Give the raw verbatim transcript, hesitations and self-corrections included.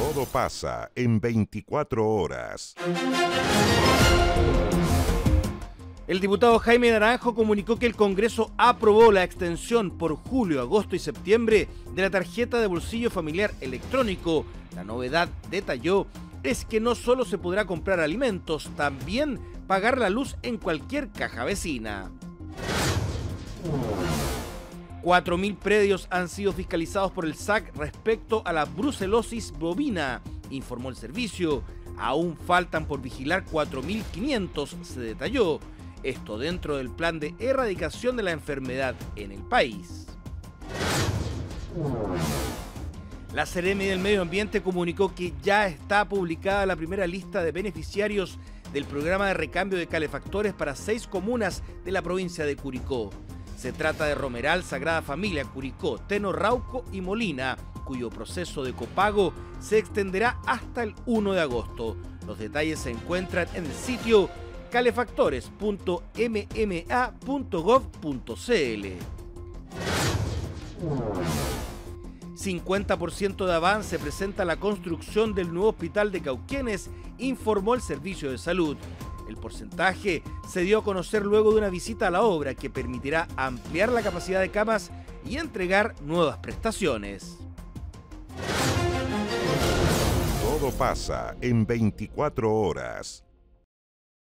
Todo pasa en veinticuatro horas. El diputado Jaime Naranjo comunicó que el Congreso aprobó la extensión por julio, agosto y septiembre de la tarjeta de bolsillo familiar electrónico. La novedad, detalló, es que no solo se podrá comprar alimentos, también pagar la luz en cualquier caja vecina. cuatro mil predios han sido fiscalizados por el S A C respecto a la brucelosis bovina, informó el servicio. Aún faltan por vigilar cuatro mil quinientos, se detalló. Esto dentro del plan de erradicación de la enfermedad en el país. La Seremi del Medio Ambiente comunicó que ya está publicada la primera lista de beneficiarios del programa de recambio de calefactores para seis comunas de la provincia de Curicó. Se trata de Romeral, Sagrada Familia, Curicó, Teno, Rauco y Molina, cuyo proceso de copago se extenderá hasta el uno de agosto. Los detalles se encuentran en el sitio calefactores punto m m a punto gov punto c l. cincuenta por ciento de avance presenta la construcción del nuevo hospital de Cauquienes, informó el Servicio de Salud. El porcentaje se dio a conocer luego de una visita a la obra que permitirá ampliar la capacidad de camas y entregar nuevas prestaciones. Todo pasa en veinticuatro horas.